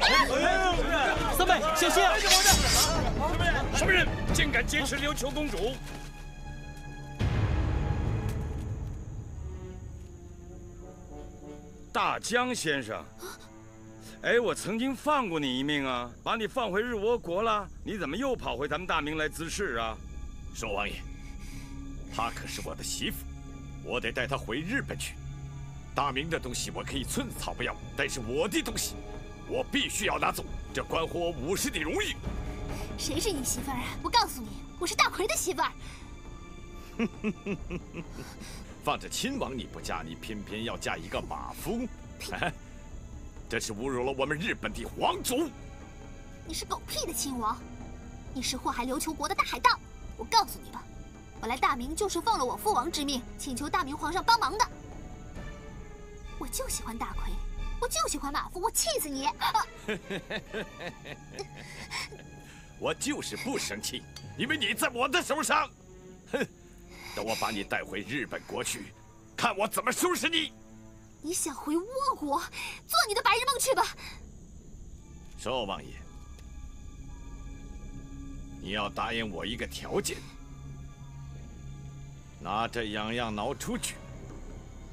三妹，小心！什么人？竟敢劫持琉球公主！大江先生，哎，我曾经放过你一命啊，把你放回日倭国了，你怎么又跑回咱们大明来滋事啊？寿王爷，她可是我的媳妇，我得带她回日本去。 大明的东西我可以寸草不要，但是我的东西，我必须要拿走，这关乎我武士的荣誉。谁是你媳妇儿啊？我告诉你，我是大奎的媳妇儿。放着亲王你不嫁，你偏偏要嫁一个马夫，这是侮辱了我们日本的皇族。你是狗屁的亲王，你是祸害琉球国的大海盗。我告诉你吧，我来大明就是奉了我父王之命，请求大明皇上帮忙的。 我就喜欢大奎，我就喜欢马夫，我气死你！我就是不生气，因为你在我的手上。哼，等我把你带回日本国去，看我怎么收拾你！你想回倭国，做你的白日梦去吧。寿王爷，你要答应我一个条件，拿着痒痒挠出去。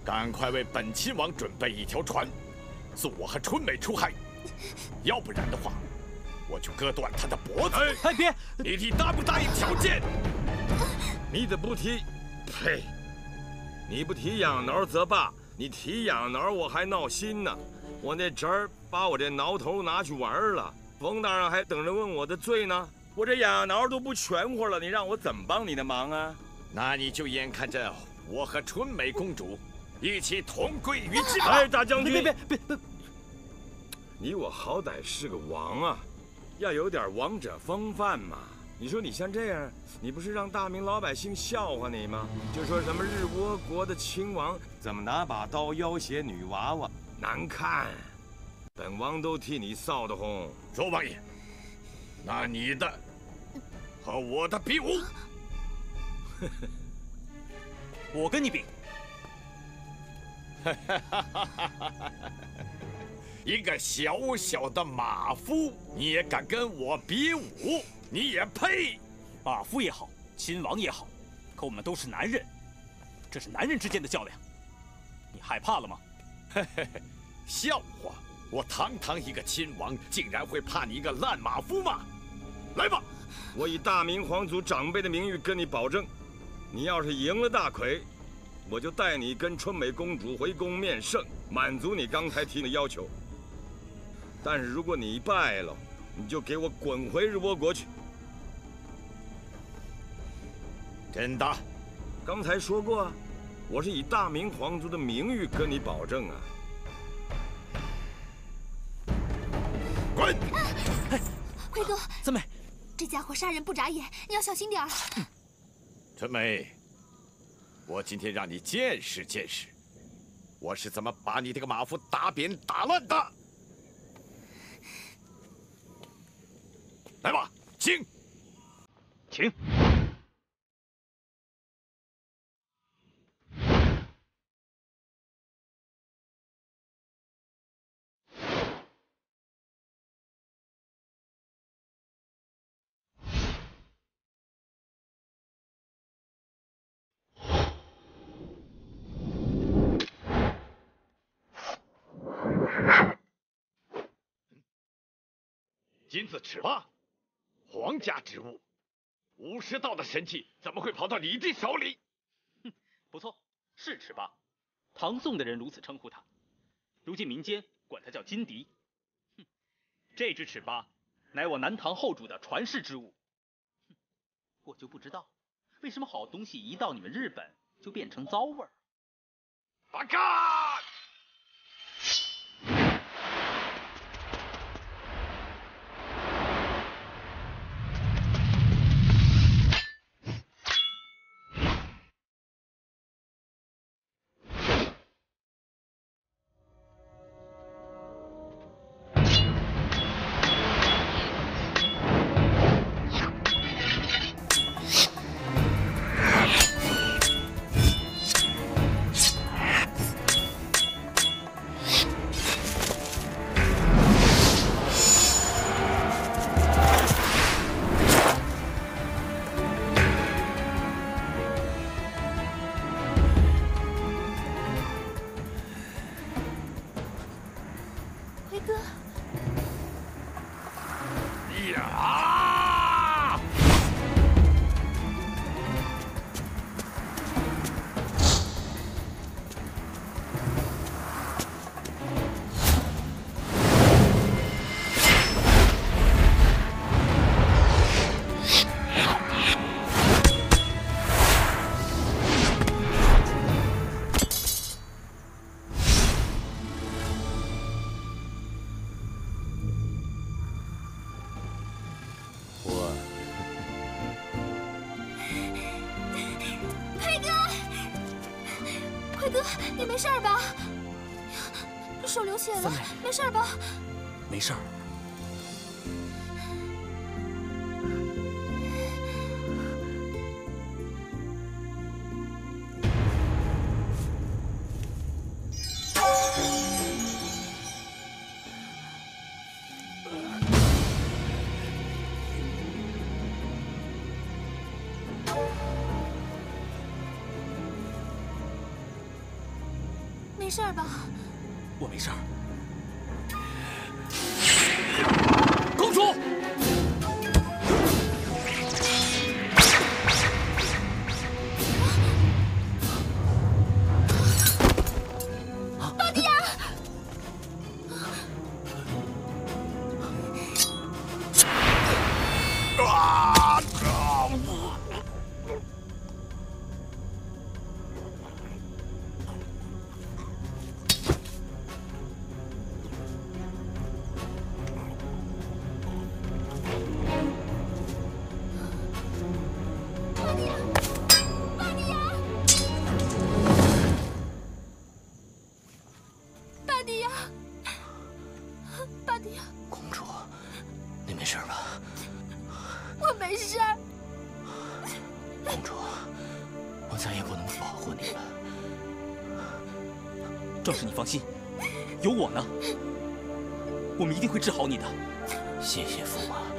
赶快为本亲王准备一条船，送我和春美出海，要不然的话，我就割断他的脖子。哎，别！你答不答应条件？你怎么不提？呸！你不提痒挠则罢，你提痒挠我还闹心呢。我那侄儿把我这挠头拿去玩了，冯大人还等着问我的罪呢。我这痒挠都不全乎了，你让我怎么帮你的忙啊？那你就眼看着我和春美公主。 一起同归于尽！哎，大将军，别！你我好歹是个王啊，要有点王者风范嘛。你说你像这样，你不是让大明老百姓笑话你吗？就说什么日倭国的亲王怎么拿把刀要挟女娃娃，难看，本王都替你臊得慌。周王爷，那你的和我的比武，我跟你比。 一个小小的马夫，你也敢跟我比武？你也配？马夫也好，亲王也好，可我们都是男人，这是男人之间的较量。你害怕了吗？笑话！我堂堂一个亲王，竟然会怕你一个烂马夫吗？来吧，我以大明皇族长辈的名誉跟你保证，你要是赢了大奎。 我就带你跟春美公主回宫面圣，满足你刚才提的要求。但是如果你败了，你就给我滚回日倭国去。真的？刚才说过啊，我是以大明皇族的名誉跟你保证啊。滚！奎哥，三妹，这家伙杀人不眨眼，你要小心点儿。春美。 我今天让你见识见识，我是怎么把你这个马夫打扁打乱的。来吧，请，请。金子尺八，皇家之物，武士道的神器怎么会跑到你的手里？哼，不错，是尺八，唐宋的人如此称呼它，如今民间管它叫金笛。哼，这只尺八乃我南唐后主的传世之物。哼，我就不知道为什么好东西一到你们日本就变成糟味儿。八嘎！雷哥。呀！没事吧？没事儿。没事吧？我没事儿。 有我呢，我们一定会治好你的。谢谢驸马。